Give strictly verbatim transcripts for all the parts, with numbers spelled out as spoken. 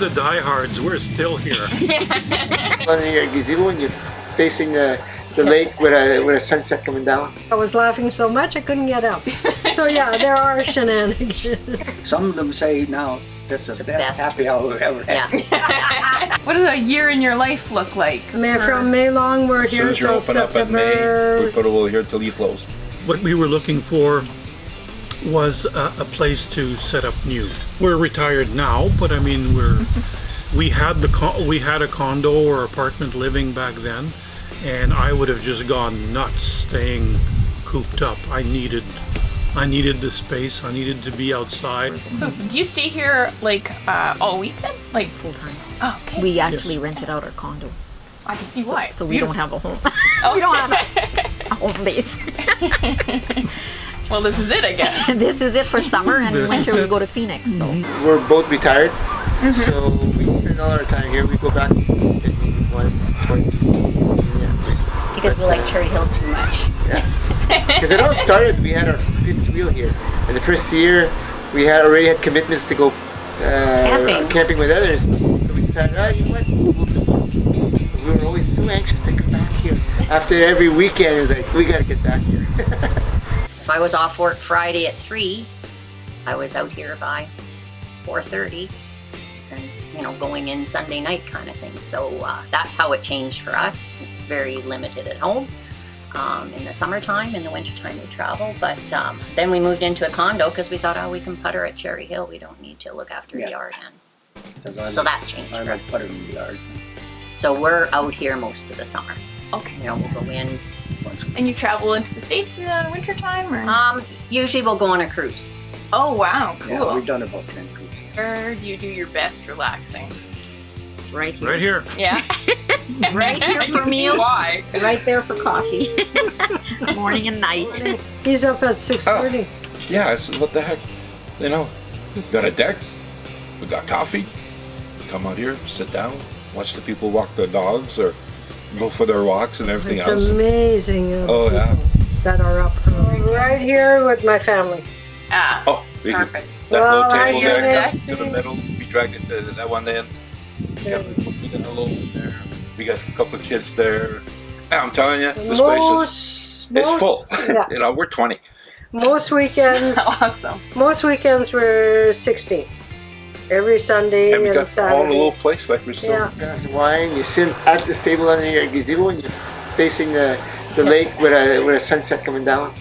we're the diehards. We're still here. On your gazebo, and you're facing the, the lake with a, with a sunset coming down. I was laughing so much I couldn't get up. So yeah, there are shenanigans. Some of them say now that's the, the best, best happy hour we've ever had. Yeah. What does a year in your life look like? May, from May long, we're here till September. We put a little here till you close. What we were looking for was a, a place to set up new. We're retired now, but I mean, we're we had the con we had a condo or apartment living back then, and I would have just gone nuts staying cooped up. I needed I needed the space. I needed to be outside. So, do you stay here like uh, all week then, like full time? Oh, okay. We actually yes. rented out our condo. I can see so, why. So we don't have a home. Oh, we don't have a, a home base. Well, this is it, I guess. This is it for summer, and this winter we go to Phoenix. So. We're both retired, mm-hmm. so we spend all our time here. We go back once, twice. Yeah. Because but, we like uh, Cherry Hill too much. Yeah. Because it all started, we had our fifth wheel here. And the first year, we had already had commitments to go uh, camping. camping with others. So we decided, oh, you know what, we'll do it. We were always so anxious to come back here. After every weekend, it was like, we got to get back here. If I was off work Friday at three, I was out here by four thirty and, you know, going in Sunday night kind of thing. So uh, that's how it changed for us. Very limited at home um, in the summertime. In the wintertime we travel. But um, then we moved into a condo because we thought, oh, we can putter at Cherry Hill. We don't need to look after yeah. the yard. And so that changed I'm for us. Putter in the yard. So we're out here most of the summer. Okay. You know, we'll go in. And you travel into the States in the winter time? Or? Um, usually we'll go on a cruise. Oh wow, cool. Yeah, we've done about ten cruises. Where do you do your best relaxing? It's right here. Right here. Yeah. Right here for meals. Why? Right there for coffee. Morning and night. He's up at six thirty. Oh, yeah, I said, what the heck? You know, got a deck, we got coffee. Come out here, sit down, watch the people walk their dogs or go for their walks and everything it's else. It's amazing. Oh yeah. That are up right here with my family. Ah. Oh, we perfect. Can, that well, little table there that comes to the middle. We dragged it to that one end. We got a little in there. We got a couple of kids there. I'm telling you, the space is it's full. Yeah. You know, we're twenty. Most weekends. Awesome. Most weekends we're sixteen. Every Sunday and, we got and Saturday. All in a little place like we're still. Yeah. Glass of wine. You sit at this table under your gazebo and you're facing the, the lake with a with a sunset coming down.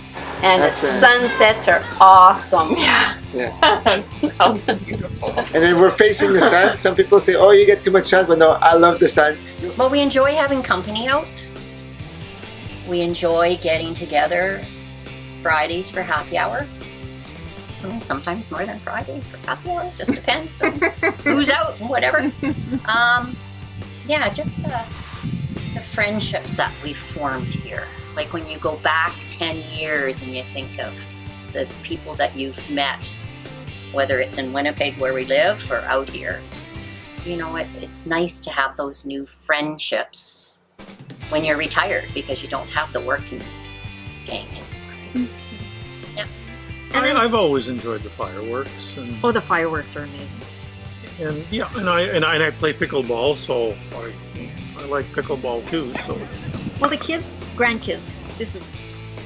And that's the a, sunsets are awesome. Yeah. Yeah. Sounds beautiful. And then we're facing the sun. Some people say, "Oh, you get too much sun," but no, I love the sun. Well, we enjoy having company out. We enjoy getting together Fridays for happy hour. Sometimes more than Friday for half hour, just depends on who's out and whatever. Um, yeah, just the, the friendships that we've formed here. Like when you go back ten years and you think of the people that you've met, whether it's in Winnipeg where we live or out here, you know, it, it's nice to have those new friendships when you're retired because you don't have the working gang in. Mm-hmm. And I, then, I've always enjoyed the fireworks. And, oh, the fireworks are amazing! And yeah, and I and I, and I play pickleball, so I, I like pickleball too. So, well, the kids, grandkids, this is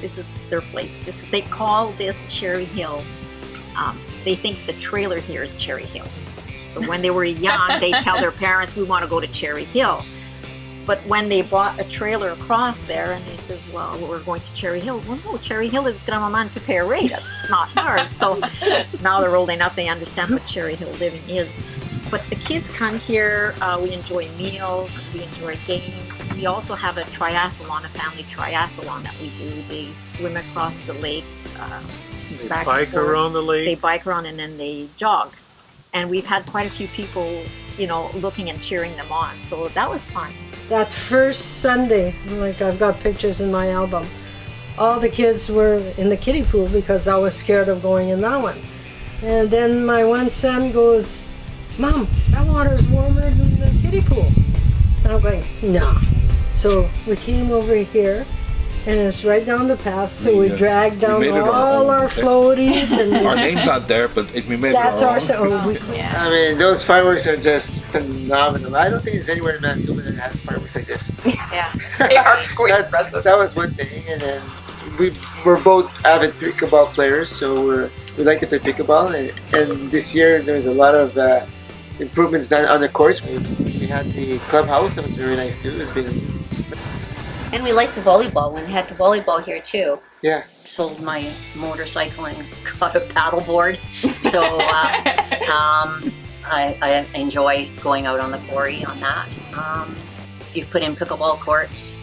this is their place. This they call this Cherry Hill. Um, they think the trailer here is Cherry Hill. So when they were young, they tell their parents, "We want to go to Cherry Hill." But when they bought a trailer across there and they says, well, we're going to Cherry Hill. Well, no, Cherry Hill is Gramaman Pipere. That's not ours. So now they're rolling up. They understand what Cherry Hill Living is. But the kids come here. Uh, we enjoy meals. We enjoy games. We also have a triathlon, a family triathlon that we do. They swim across the lake. Uh, they bike around the lake. They bike around and then they jog. And we've had quite a few people, you know, looking and cheering them on. So that was fun. That first Sunday, like I've got pictures in my album, all the kids were in the kiddie pool because I was scared of going in that one. And then my one son goes, "Mom, that water's warmer than the kiddie pool." And I'm like, nah. So we came over here And it's right down the path, so we, we dragged down all our, our floaties. And our name's not there, but it, we made that's it our own. Our, oh, yeah. I mean, those fireworks are just phenomenal. I don't think there's anywhere in Manitoba that has fireworks like this. Yeah, they are quite impressive. That was one thing, and then we we're both avid pickleball players, so we're, we like to play pickleball. And, and this year there's a lot of uh, improvements done on the course. We, we had the clubhouse, that was very nice too. It was beautiful. And we liked the volleyball when they had the volleyball here too. Yeah. Sold my motorcycle and got a paddleboard. So uh, um, I, I enjoy going out on the quarry on that. Um, you've put in pickleball courts.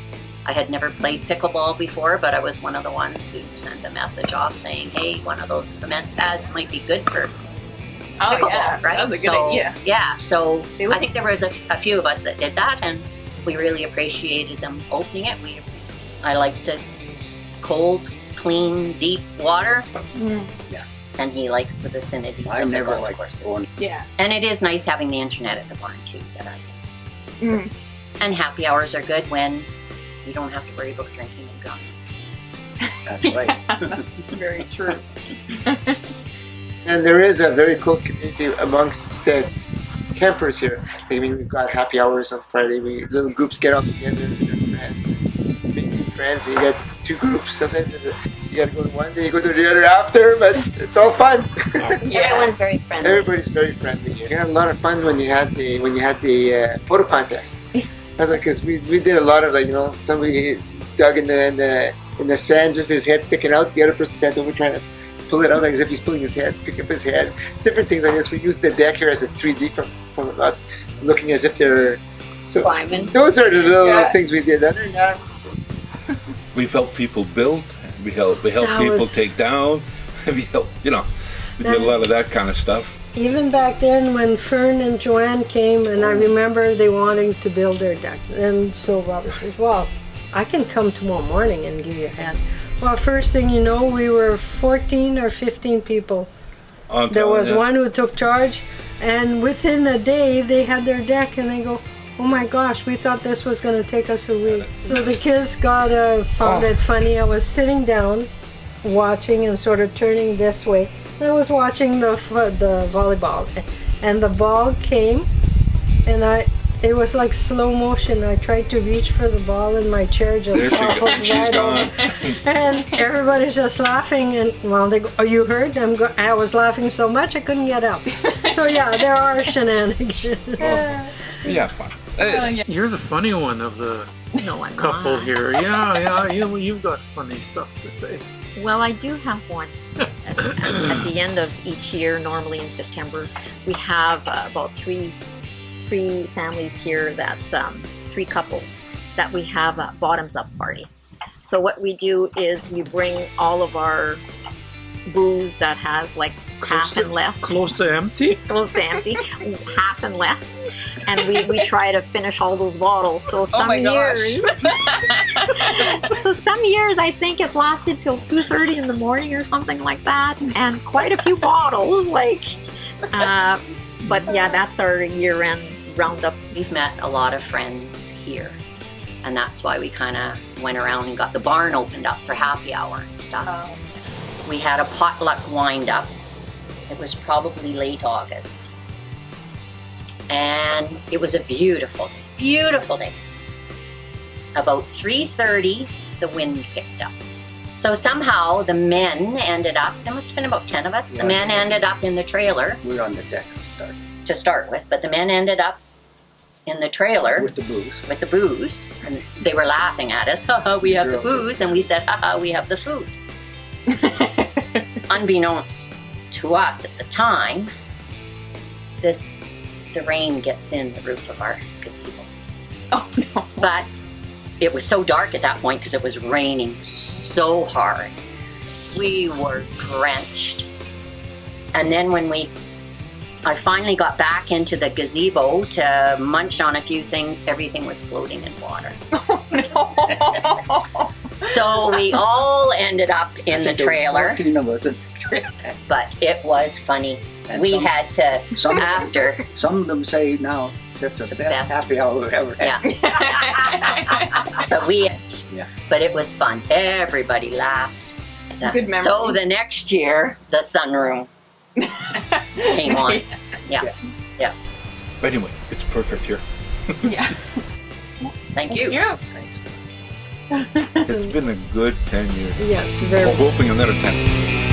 I had never played pickleball before, but I was one of the ones who sent a message off saying, hey, one of those cement pads might be good for pickleball, oh, yeah. Right? That was a good so, idea. Yeah, so I think there was a, a few of us that did that, and we really appreciated them opening it. We, I liked it cold, clean, deep water. Mm. Yeah. And he likes the vicinity. I of never liked courses. One. Yeah. And it is nice having the internet at the barn too. That I. Mm. And happy hours are good when you don't have to worry about drinking and drunk. That's right. That's very true. And there is a very close community amongst the campers here. I mean, we've got happy hours on Friday. We little groups get out together and make new friends. And you get two groups. Sometimes a, you gotta go to one, then you go to the other after, but it's all fun. Yes. Yeah. Everyone's very friendly. Everybody's very friendly here. We had a lot of fun when you had the when you had the uh, photo contest. That's like, cause we we did a lot of like you know somebody dug in the in the in the sand, just his head sticking out. The other person bent over trying to pull it out like as if he's pulling his head, pick up his head, different things like this. We use the deck here as a three D from, from uh, looking as if they're so climbing. Those are the little yeah. things we did. Other than that, we've helped people build, we help we help people was, take down, we help you know we that, did a lot of that kind of stuff. Even back then, when Fern and Joanne came, and oh. I remember they wanting to build their deck, and so Robert says, "Well, I can come tomorrow morning and give you a hand." Well, first thing you know, we were fourteen or fifteen people. I'm there was you. one who took charge, and within a day they had their deck, and they go, oh my gosh, we thought this was going to take us a week. So the kids got uh, found oh. it funny. I was sitting down, watching and sort of turning this way, and I was watching the, the volleyball, and the ball came, and I... It was like slow motion. I tried to reach for the ball and my chair just fell right over. And everybody's just laughing, and well, they go, oh, you heard? I'm go I was laughing so much I couldn't get up. So yeah, there are shenanigans. Well, yeah, fun. Hey. You're the funny one of the no, I'm couple not. here. Yeah, yeah, you, you've got funny stuff to say. Well, I do have one. at, at the end of each year, normally in September, we have uh, about three three families here that, um, three couples, that we have a bottoms-up party. So what we do is we bring all of our booze that has like half and less. Close to empty? Close to empty, half and less. And we, we try to finish all those bottles. So some oh years, so some years I think it lasted till two thirty in the morning or something like that, and quite a few bottles. Like, uh, but yeah, that's our year-end roundup. We've met a lot of friends here, and that's why we kind of went around and got the barn opened up for happy hour and stuff. Oh. We had a potluck wind up. It was probably late August, and it was a beautiful, beautiful day. About three thirty, the wind picked up. So somehow the men ended up, there must have been about ten of us, yeah. the men ended up in the trailer. We were on the deck to start. to start with, but the men ended up in the trailer. With the booze. With the booze, and they were laughing at us, haha, we have the booze, and we said, haha, we have the food. Unbeknownst to us at the time, this, the rain gets in the roof of our gazebo. Oh no. But it was so dark at that point because it was raining so hard. We were drenched. And then when we, I finally got back into the gazebo to munch on a few things, everything was floating in water. Oh, no. So we all ended up in the trailer. But it was funny. And we some, had to, some after. Them, some of them say now, that's the, the best, best happy hour we ever had. Yeah. But we Yeah. But it was fun. Everybody laughed. Good memory. So the next year, the sunroom came nice. on. Yeah. yeah. Yeah. But anyway, it's perfect here. yeah. Thank you. Thank you. Thanks. It's been a good ten years. Yes, very. We're hoping another ten.